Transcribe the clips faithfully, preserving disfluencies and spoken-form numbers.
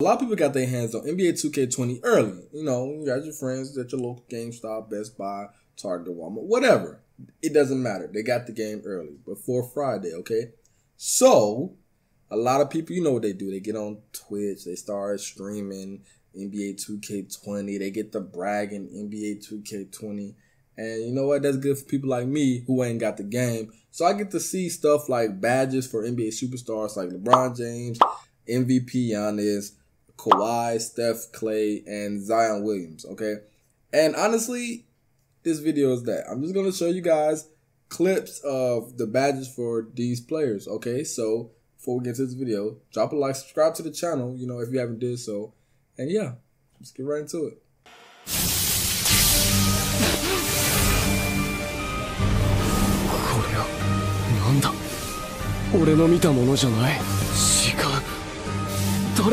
A lot of people got their hands on N B A two K twenty early. You know, you got your friends at your local GameStop, Best Buy, Target, Walmart, whatever. It doesn't matter. They got the game early before Friday, okay? So, a lot of people, you know what they do. They get on Twitch. They start streaming N B A two K twenty. They get the bragging N B A two K twenty. And you know what? That's good for people like me who ain't got the game. So I get to see stuff like badges for N B A superstars like LeBron James, M V P Giannis, Kawhi, Steph, Clay, and Zion Williams, okay? And honestly, this video is that. I'm just going to show you guys clips of the badges for these players, okay? So before we get to this video, drop a like, subscribe to the channel, you know, if you haven't did so. And yeah, let's get right into it. I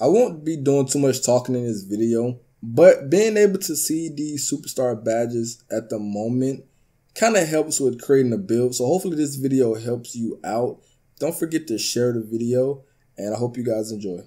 won't be doing too much talking in this video, but being able to see these superstar badges at the moment kind of helps with creating a build. So hopefully this video helps you out. Don't forget to share the video, and I hope you guys enjoy.